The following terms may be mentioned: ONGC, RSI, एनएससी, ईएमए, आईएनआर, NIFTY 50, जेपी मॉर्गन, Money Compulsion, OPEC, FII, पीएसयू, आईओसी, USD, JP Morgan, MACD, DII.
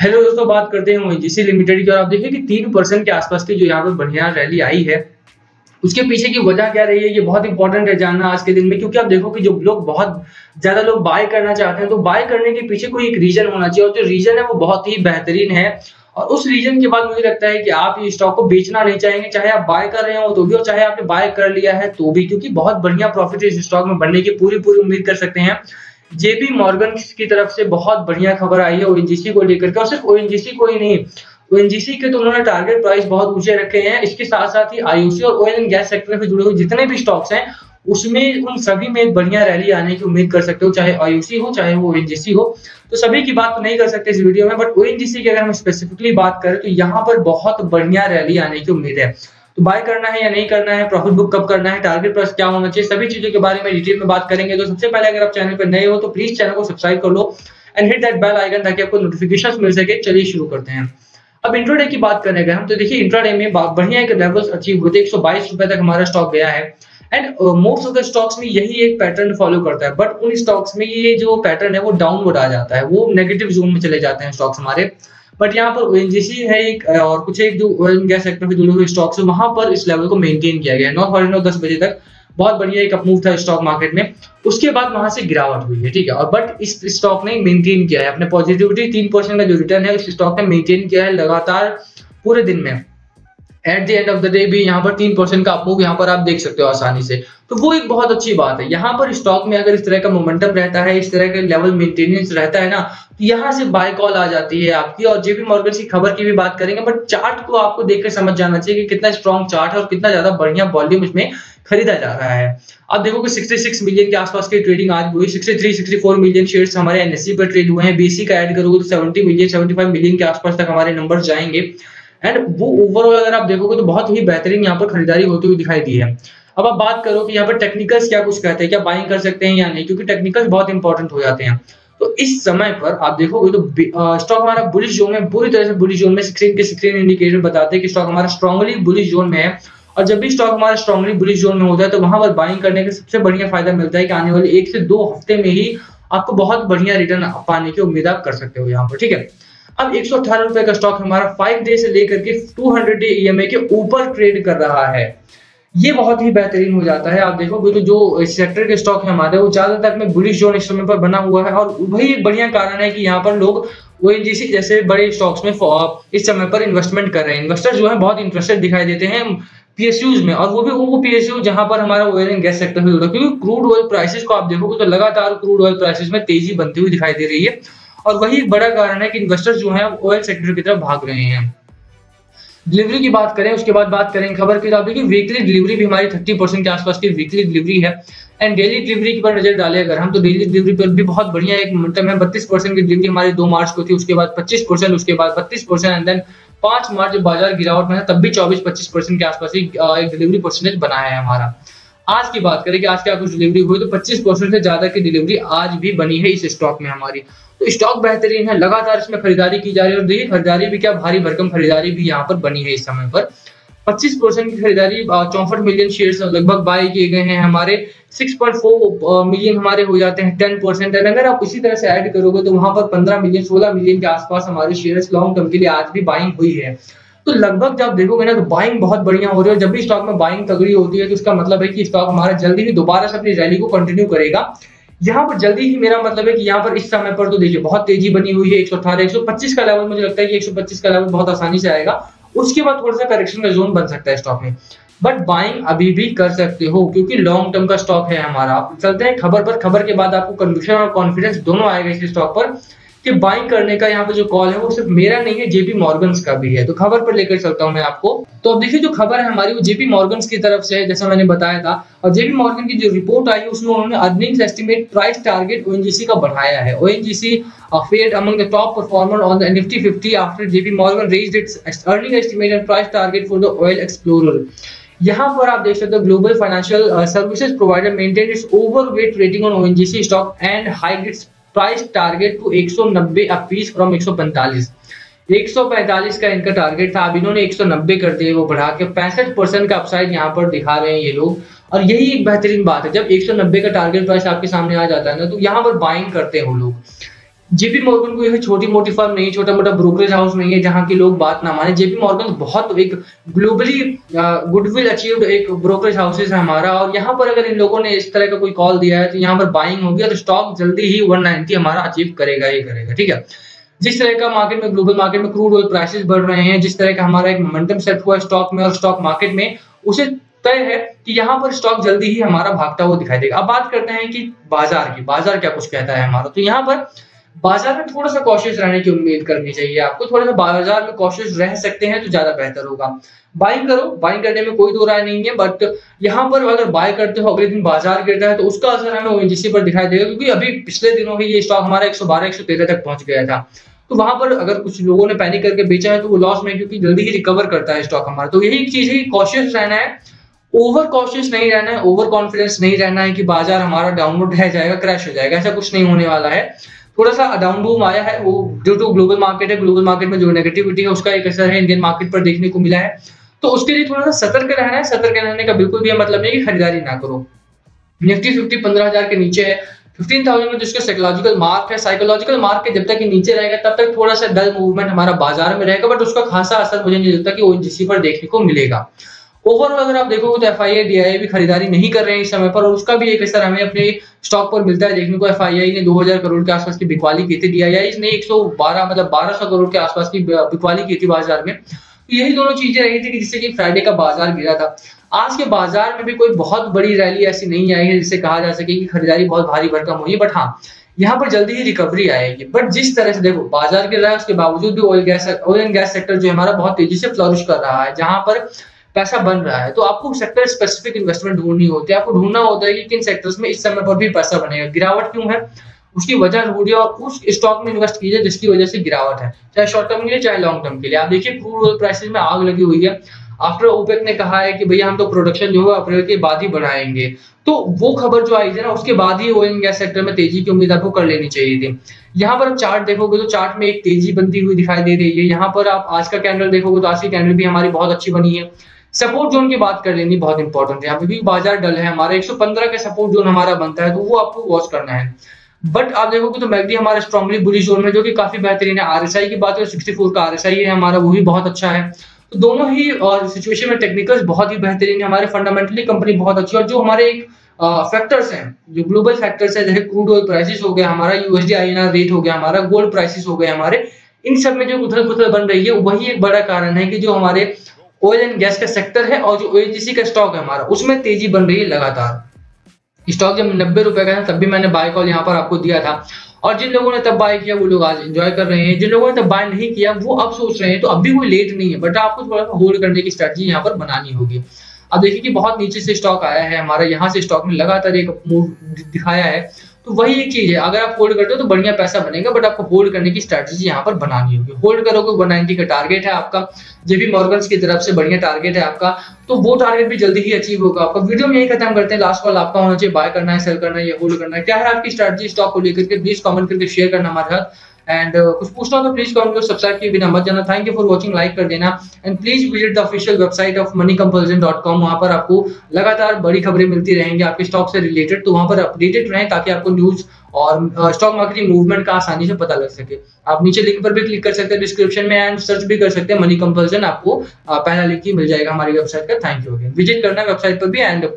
Hello दोस्तों, बात करते हैं ओएनजीसी लिमिटेड की। और आप देखिए कि 3% के आसपास की जो यहाँ पर बढ़िया रैली आई है, उसके पीछे की वजह क्या रही है, ये बहुत इंपॉर्टेंट है जानना आज के दिन में। क्योंकि आप देखो कि जो लोग बहुत ज्यादा लोग बाय करना चाहते हैं, तो बाय करने के पीछे कोई एक रीजन होना चाहिए, और जो रीजन है वो बहुत ही बेहतरीन है। और उस रीजन के बाद मुझे लगता है कि आप ये स्टॉक को बेचना नहीं चाहेंगे, चाहे आप बाय कर रहे हो तो भी और चाहे आपने बाय कर लिया है तो भी, क्योंकि बहुत बढ़िया प्रॉफिट इस स्टॉक में बनने की पूरी उम्मीद कर सकते हैं। जेपी मॉर्गन की तरफ से बहुत बढ़िया खबर आई है ओएनजीसी को लेकर के, और सिर्फ ओएनजीसी को ही नहीं, ओएनजीसी के तो उन्होंने टारगेट प्राइस बहुत ऊंचे रखे हैं। इसके साथ साथ ही आईओसी और ऑयल एंड गैस सेक्टर से जुड़े हुए जितने भी स्टॉक्स हैं उसमें, उन सभी में एक बढ़िया रैली आने की उम्मीद कर सकते हो, चाहे आईओसी हो चाहे वो ओएनजीसी हो। तो सभी की बात तो नहीं कर सकते इस वीडियो में, बट ओएनजीसी की अगर हम स्पेसिफिकली बात करें तो यहाँ पर बहुत बढ़िया रैली आने की उम्मीद है। तो बाय करना है या नहीं करना है, प्रॉफिट बुक कब करना है, टारगेट प्राइस क्या होना चाहिए, सभी चीजों के बारे में डिटेल में बात करेंगे। तो सबसे पहले अगर आप चैनल पर नए हो तो प्लीज चैनल को सब्सक्राइब कर लो and hit that bell icon ताकि आपको नोटिफिकेशंस मिल सके। चलिए शुरू करते हैं। अब इंट्राडे की बात करेंगे हम, तो देखिए इंट्राडे में बढ़िया एक लेवल्स अचीव हुए थे, 122 रुपए तक हमारा स्टॉक गया है। And most of the stocks में यही एक पैटर्न फॉलो करता है, बट उन स्टॉक्स में ये जो पैटर्न है वो डाउनवर्ड आ जाता है, वो नेगेटिव जोन में चले जाते हैं स्टॉक्स हमारे। बट यहाँ पर ओएनजीसी है एक, और कुछ एक जो ऑयल एंड गैस सेक्टर से जुड़े हुए स्टॉक्स है, वहां पर इस लेवल को मेंटेन किया गया है। 9:10 बजे तक बहुत बढ़िया एक अपमूव था स्टॉक मार्केट में, उसके बाद वहां से गिरावट हुई है, ठीक है। और बट इस स्टॉक ने मेंटेन किया है अपने पॉजिटिविटी, 3% का जो रिटर्न है इस स्टॉक ने मेंटेन किया है लगातार पूरे दिन में। At the end of the day भी यहाँ पर 3% का अपमूव यहाँ पर आप देख सकते हो आसानी से, तो वो एक बहुत अच्छी बात है। यहाँ पर स्टॉक में अगर इस तरह का मोमेंटम रहता है, इस तरह का लेवल मेंटेनेंस रहता है ना, तो यहाँ से बाय कॉल आ जाती है आपकी। और जेपी मॉर्गन की खबर की भी बात करेंगे, बट चार्ट को आपको देखकर समझ जाना चाहिए कि कितना स्ट्रॉन्ग चार्ट है और कितना ज्यादा बढ़िया वॉल्यूम इसमें खरीदा जा रहा है। आप देखो कि 66 मिलियन के आसपास की ट्रेडिंग आज हुई, 63-64 मिलियन शेयर्स हमारे एनएससी पर ट्रेड हुए हैं। बीसी का ऐड करोगे तो 70-75 मिलियन के आसपास तक हमारे नंबर जाएंगे। एंड वो ओवरऑल अगर आप देखोगे तो बहुत ही बेहतरीन यहाँ पर खरीदारी होती हुई दिखाई दी है। अब आप बात करो कि यहाँ पर टेक्निकल्स क्या कुछ कहते हैं, क्या बाइंग कर सकते हैं या नहीं, क्योंकि टेक्निकल्स बहुत इंपॉर्टेंट हो जाते हैं। तो इस समय पर आप देखोगे तो स्टॉक हमारा बुलिश जोन में, पूरी तरह से बुलिश जोन में, स्क्रीन इंडिकेटर बताते हैं कि स्टॉक हमारा स्ट्रांगली बुलिश जोन में है। और जब भी स्टॉक हमारा स्ट्रांगली बुलिश जोन में होता है तो वहां पर बाइंग करने का सबसे बढ़िया फायदा मिलता है कि आने वाले 1 से 2 हफ्ते में ही आपको बहुत बढ़िया रिटर्न पाने की उम्मीद आप कर सकते हो यहाँ पर, ठीक है। अब 118 रुपए का स्टॉक हमारा 5 डे से लेकर के 200 डे ईएमए के ऊपर ट्रेड कर रहा है, ये बहुत ही बेहतरीन हो जाता है। आप देखोगे तो जो सेक्टर के स्टॉक है हमारे, वो ज्यादातर में बुलिश जोन इस समय पर बना हुआ है, और वही एक बढ़िया कारण है कि यहाँ पर लोग ओएनजीसी जैसे बड़े स्टॉक्स में इस समय पर इन्वेस्टमेंट कर रहे हैं। इन्वेस्टर जो है बहुत इंटरेस्टेड दिखाई देते हैं पीएसयूज में, और वो पीएसयू जहां पर हमारा ऑयल एंड गैस सेक्टर से जुड़ा, क्योंकि क्रूड ऑयल प्राइसेस को आप देखोगे तो लगातार क्रूड ऑयल प्राइसेस में तेजी बनती हुई दिखाई दे रही है, और वही एक बड़ा कारण है कि इन्वेस्टर्स जो है ऑयल सेक्टर की तरफ भाग रहे हैं। डिलीवरी की बात करें, उसके बाद बात करें खबर की, तो आप देखिए वीकली डिलीवरी भी हमारी 30% के आसपास की वीकली डिलीवरी है। एंड डेली डिलीवरी की पर नजर डालें अगर हम, तो डेली डिलीवरी पर भी बहुत बढ़िया एक मोमेंटम है। 32% की डिलीवरी हमारी 2 मार्च को थी, उसके बाद 25%, उसके बाद 32%, एंड देन 5 मार्च जब बाजार गिरावट में था तब भी 24-25% के आसपास एक डिलीवरी परसेंटेज बनाया है हमारा। आज की बात करें कि आज क्या कुछ डिलीवरी हुई, तो 25% से ज्यादा की डिलीवरी आज भी बनी है इस स्टॉक में हमारी, तो स्टॉक बेहतरीन है, लगातार इसमें खरीदारी की जा रही है। और देखिए खरीदारी भी क्या भारी भरकम खरीदारी भी यहाँ पर बनी है इस समय पर, 25% की खरीदारी, 64 मिलियन शेयर्स लगभग बाय किए गए हैं हमारे, 6.4 मिलियन हमारे हो जाते हैं 10%। एंड अगर आप इसी तरह से ऐड करोगे तो वहां पर 15-16 मिलियन के आसपास हमारे शेयर्स लॉन्ग टर्म के लिए आज भी बाइंग हुई है। तो लगभग जब देखोगे ना तो बाइंग बहुत बढ़िया हो रही है, और जब भी स्टॉक में बाइंग तगड़ी होती है तो उसका मतलब है कि स्टॉक हमारा जल्दी ही दोबारा से अपनी रैली को कंटिन्यू करेगा। यहाँ पर जल्दी ही मेरा मतलब है कि यहाँ पर इस समय पर तो देखिए बहुत तेजी बनी हुई है, 118 125 का लेवल, मुझे लगता है कि 125 का लेवल बहुत आसानी से आएगा, उसके बाद थोड़ा सा करेक्शन का जोन बन सकता है स्टॉक में, बट बाइंग अभी भी कर सकते हो क्योंकि लॉन्ग टर्म का स्टॉक है हमारा। आप चलते हैं खबर पर, खबर के बाद आपको कन्विक्शन और कॉन्फिडेंस दोनों आएगा इस स्टॉक पर कि बाइंग करने का यहाँ पे जो कॉल है वो सिर्फ मेरा नहीं है, जेपी मॉर्गन्स का भी है। तो खबर पर लेकर चलता हूँ मैं आपको। तो अब देखिए जो खबर है हमारी वो जेपी मॉर्गन्स की तरफ से है, जैसा मैंने बताया था। और जेपी मॉर्गन की जो रिपोर्ट आई उसमें उन्होंने earnings estimate price target ONGC का बढ़ाया है। ONGC fared among the top performer on the Nifty 50 after जेपी मॉर्गन raised its earning estimate and price target for the oil explorer. यहाँ पर आप देख सकते हो global financial services provider maintain its overweight rating on ONGC stock and hiked its price target to 190 apiece from 145। 145 का इनका target था, अब इन्होंने 190 कर दिए, वो बढ़ा के 65% का अपसाइड यहाँ पर दिखा रहे हैं ये लोग। और यही एक बेहतरीन बात है, जब 190 का टारगेट प्राइस आपके सामने आ जाता है ना तो यहाँ पर बाइंग करते हो लोग। जेपी मॉर्गन कोई छोटी मोटी फर्म नहीं, छोटा मोटा ब्रोकरेज हाउस नहीं है जहां के लोग बात ना माने। जेपी मॉर्गन बहुत एक ग्लोबली गुडविल अचीव्ड एक ब्रोकरेज हाउसेस है हमारा, और यहां पर अगर इन लोगों ने इस तरह का कोई कॉल दिया है तो यहां पर बाइंग होगी और स्टॉक जल्दी ही 190 हमारा अचीव करेगा ही करेगा। ठीक है, जिस तरह का मार्केट में ग्लोबल मार्केट में क्रूड ऑयल प्राइसेस बढ़ रहे हैं, जिस तरह का हमारा एक मोमेंटम सेट हुआ है स्टॉक में और स्टॉक मार्केट में, उसे तय है कि यहाँ पर स्टॉक जल्दी ही हमारा भागता हुआ दिखाई देगा। अब बात करते हैं कि बाजार क्या कुछ कहता है हमारा। तो यहाँ पर बाजार में थोड़ा सा कॉशियस रहने की उम्मीद करनी चाहिए आपको, थोड़ा सा बाजार में कॉशियस रह सकते हैं तो ज्यादा बेहतर होगा। बाइंग करो, बाइंग करने में कोई दो राय नहीं है, बट यहाँ पर अगर बाय करते हो अगले दिन बाजार गिरता है तो उसका असर हमें ओएनजीसी पर दिखाई देगा, क्योंकि अभी पिछले दिनों ही ये स्टॉक हमारा 112-113 तक पहुंच गया था। तो वहां पर अगर कुछ लोगों ने पैनिक करके बेचा है तो वो लॉस में, क्योंकि जल्दी ही रिकवर करता है स्टॉक हमारा। तो यही चीज है, कॉशियस रहना है, ओवर कॉशियस नहीं रहना है, ओवर कॉन्फिडेंस नहीं रहना है कि बाजार हमारा डाउनवर्ड रह जाएगा, क्रैश हो जाएगा, ऐसा कुछ नहीं होने वाला है। थोड़ा सा डाउन बूम आया है वो ड्यू टू ग्लोबल मार्केट है, ग्लोबल मार्केट में जो नेगेटिविटी है उसका एक असर है इंडियन मार्केट पर देखने को मिला है। तो उसके लिए थोड़ा सा सतर्क रहना है, सतर्क रहने का बिल्कुल भी मतलब नहीं कि खरीदारी ना करो। निफ्टी 50 15,000 के नीचे है, 15,000 में जिसका साइकोलॉजिकल मार्क है, साइकोलॉजिकल मार्क जब तक नीचे रहेगा तब तक थोड़ा सा डल मूवमेंट हमारा बाजार में रहेगा, बट उसका खासा असर मुझे नहीं लगता कि ओएनजीसी पर देखने को मिलेगा। ओवरऑल अगर आप देखोगे तो एफआईआई डीआईआई भी खरीदारी नहीं कर रहे हैं इस समय पर, और उसका भी एक असर हमें अपने स्टॉक पर मिलता है देखने को। एफआईआई ने 2000 करोड़ के आसपास की बिकवाली की थी, डीआईआई ने 112 मतलब 1200 करोड़ के आसपास की बिकवाली की थी बाजार में। तो यही दोनों चीजें रही थी कि जिससे कि फ्राइडे का बाजार गिरा था। आज के बाजार में भी कोई बहुत बड़ी रैली ऐसी नहीं आई है जिससे कहा जा सके कि खरीदारी बहुत भारी भरकम हुई, बट हाँ यहाँ पर जल्दी ही रिकवरी आएगी। बट जिस तरह से देखो बाजार गिर रहा है उसके बावजूद भी ऑयल एंड गैस सेक्टर जो हमारा बहुत तेजी से फ्लॉरिश कर रहा है, जहां पर पैसा बन रहा है। तो आपको सेक्टर स्पेसिफिक इन्वेस्टमेंट ढूंढनी होती है, आपको ढूंढना होता है कि किन सेक्टर्स में इस समय पर भी पैसा बनेगा, गिरावट क्यों है उसकी वजह ढूंढिए और उस स्टॉक में इन्वेस्ट कीजिए जिसकी वजह से गिरावट है, चाहे शॉर्ट टर्म के लिए चाहे लॉन्ग टर्म के लिए। आप देखिए क्रूड ऑयल प्राइसेस में आग लगी हुई है, आफ्टर ओपेक ने कहा है कि भैया हम तो प्रोडक्शन जो है अप्रैल के बाद ही बढ़ाएंगे, तो वो खबर जो आई थी ना उसके बाद ही ऑयल एंड गैस सेक्टर में तेजी की उम्मीद आपको कर लेनी चाहिए थी। यहाँ पर आप चार्ट देखोगे तो चार्ट में एक तेजी बनती हुई दिखाई दे रही है। यहाँ पर आप आज का कैंडल देखोगे तो आज की कैंडल भी हमारी बहुत अच्छी बनी है। सपोर्ट जोन की बात कर लेनी बहुत इंपॉर्टेंट है यहाँ पे, क्योंकि बाजार डल है हमारा, 115 का सपोर्ट जोन हमारा बनता है तो वो आपको वॉच करना है। बट आप देखोगे तो मैकडी हमारा स्ट्रांगली बुलिश जोन में जो कि काफी बेहतरीन है। आरएसआई की बात है 64 का आरएसआई है हमारा, वो भी बहुत अच्छा है। तो दोनों ही और सिचुएशन में टेक्निकल्स बहुत ही बेहतरीन है हमारे, फंडामेंटली कंपनी बहुत अच्छी है। और जो हमारे एक फैक्टर्स हैं, जो ग्लोबल फैक्टर्स है, जैसे क्रूड ऑयल प्राइसेस हो गया हमारा, यूएसडी आईएनआर रेट हो गया हमारा, गोल्ड प्राइसेस हो गए हमारे, इन सब में जो उथल पुथल बन रही है वही एक बड़ा कारण है कि जो हमारे ऑयल एंड गैस का सेक्टर है और जो ओएनजीसी का स्टॉक है हमारा उसमें तेजी बन रही है लगातार। स्टॉक जब 90 रुपए का था तब भी मैंने बाय कॉल यहाँ पर आपको दिया था, और जिन लोगों ने तब बाय किया वो लोग आज एंजॉय कर रहे हैं, जिन लोगों ने तब बाय नहीं किया वो अब सोच रहे हैं। तो अभी कोई लेट नहीं है, बट आपको थोड़ा सा होल्ड करने की स्ट्रेटजी यहाँ पर बनानी होगी। अब देखिए कि बहुत नीचे से स्टॉक आया है हमारा, यहाँ से स्टॉक में लगातार एक मूव दिखाया है, तो वही एक चीज है, अगर आप होल्ड करते हो तो बढ़िया पैसा बनेगा, बट आपको होल्ड करने की स्ट्रेटजी यहाँ पर बनानी होगी। होल्ड करोगे 190 का टारगेट है आपका, जेपी मॉर्गन्स की तरफ से बढ़िया टारगेट है आपका, तो वो टारगेट भी जल्दी ही अचीव होगा आपका। वीडियो में यही खत्म करते हैं, लास्ट कॉल आपका होना चाहिए, बाय करना है, सेल करना है या होल्ड करना है, क्या है आपकी स्ट्रेटजी स्टॉक को लेकर के, प्लीज कॉमेंट करके शेयर करना हमारे साथ। एंड कुछ पूछना हो तो प्लीज कॉमेंट को सब्सक्राइब किए बिना मत जाना। Thank you for watching, like कर देना and please visit the official website of moneycompulsion.com। वहाँ पर आपको लगातार बड़ी खबरें मिलती रहेंगी आपके स्टॉक से रिलेटेड, तो वहाँ पर अपडेटेड रहें ताकि आपको न्यूज और स्टॉक मार्केट की मूवमेंट का आसानी से पता लग सके। आप नीचे लिंक पर भी क्लिक कर सकते हैं डिस्क्रिप्शन में एंड सर्च भी कर सकते हैं मनी कंपल्सन, आपको पहला लिंक ही मिल जाएगा हमारी वेबसाइट का। थैंक यू अगेन, विजिट करना वेबसाइट पर भी एंड